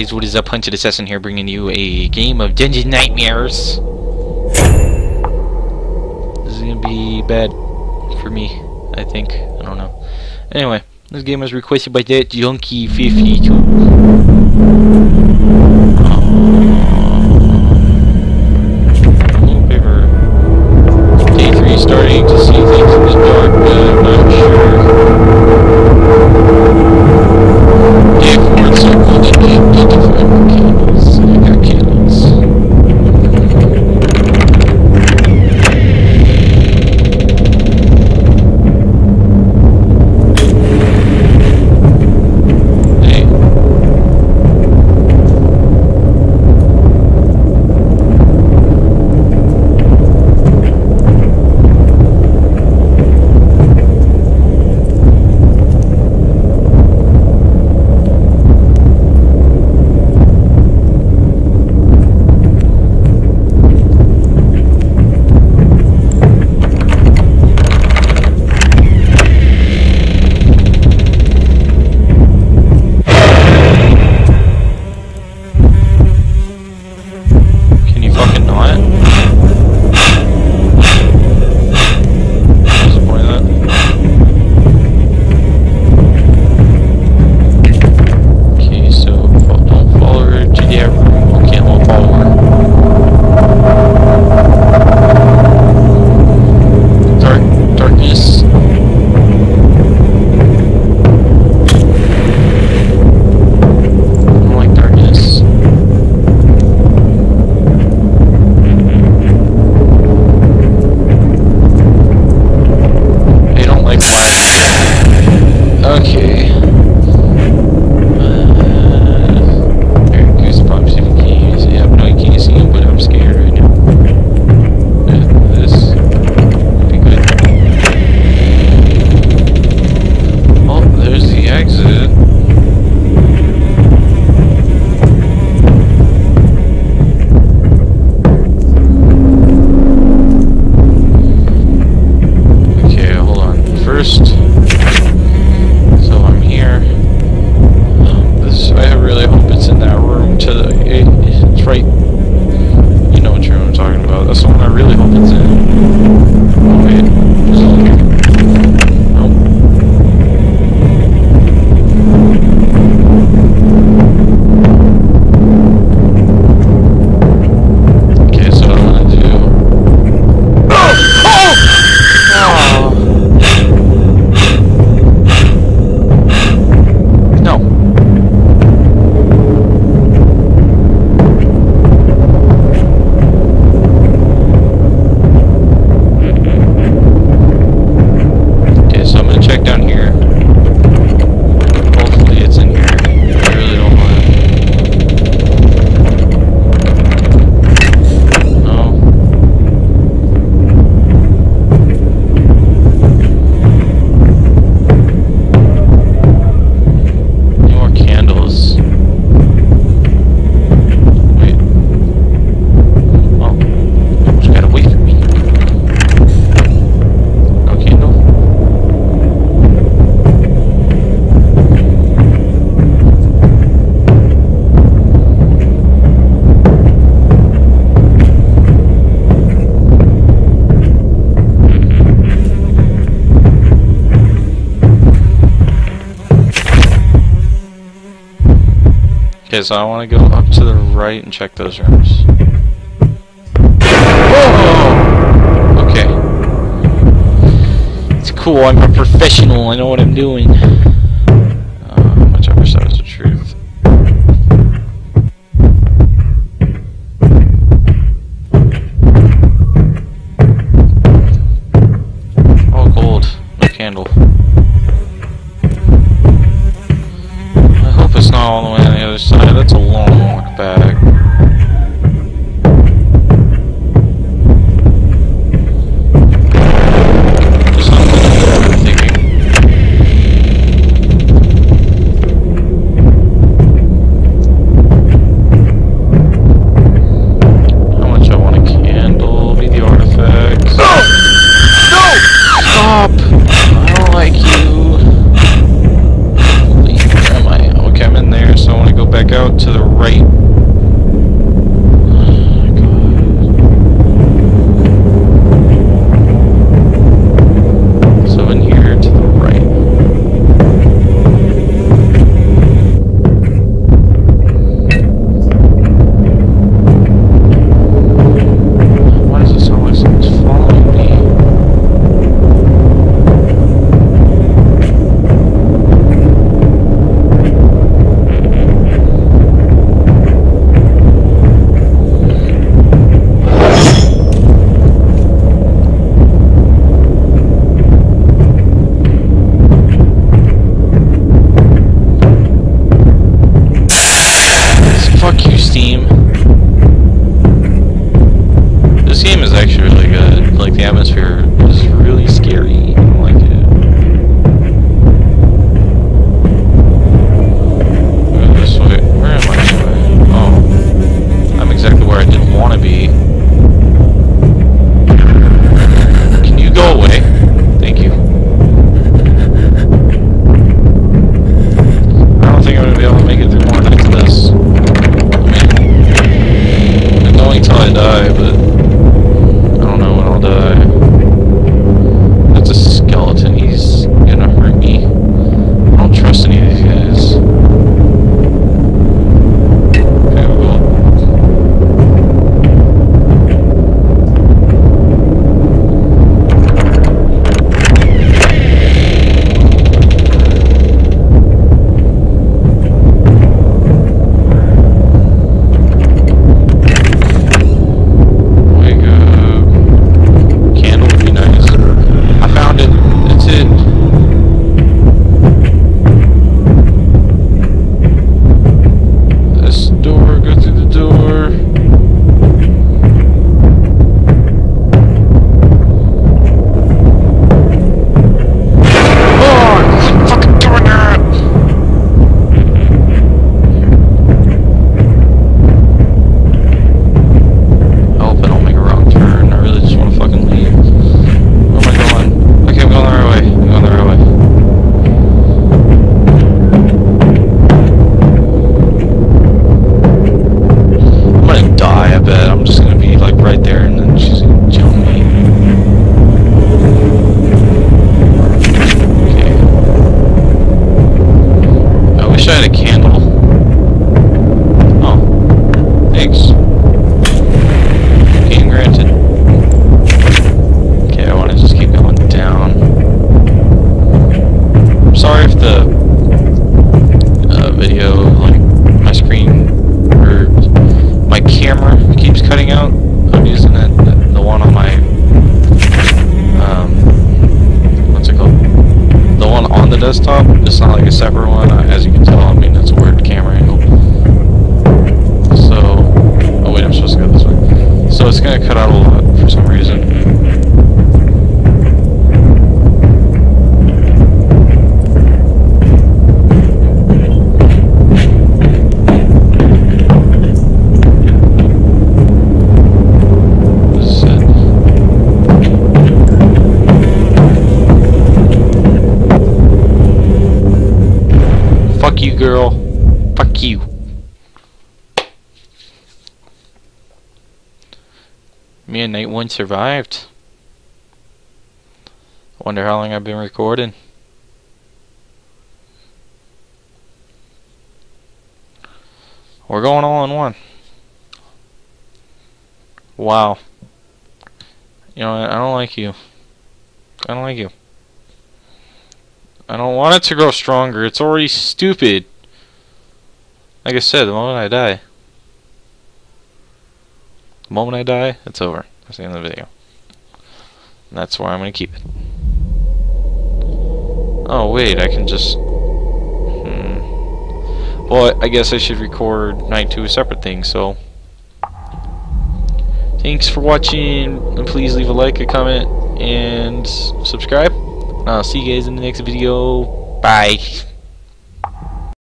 guys, what is up? Hunted Assassin here, bringing you a game of Dungeon Nightmares. This is gonna be bad for me, I think. I don't know. Anyway, this game was requested by Dead Junkie 52. Day 3, starting to see things in the dark, but I'm not sure. Okay, so I want to go up to the right and check those rooms. Whoa! Okay. It's cool, I'm a professional, I know what I'm doing. Which I wish that was the truth. Oh, gold. No candle. I hope it's not all the way on the other side. That's a long walk back. There's something I'm thinking. desktop. It's not like a separate one. As you can tell, I mean, it's a weird camera angle. So, oh wait, I'm supposed to go this way. So it's going to cut out a lot for some reason. Girl, fuck you. Me and Night One survived. I wonder how long I've been recording. We're going all in one. Wow. You know what? I don't like you. I don't like you. I don't want it to grow stronger. It's already stupid. Like I said, the moment I die. The moment I die, it's over. That's the end of the video. And that's where I'm going to keep it. Oh, wait. I can just... Well, I guess I should record Night 2 a separate thing, so... Thanks for watching. And please leave a like, a comment, and subscribe. I'll see you guys in the next video. Bye.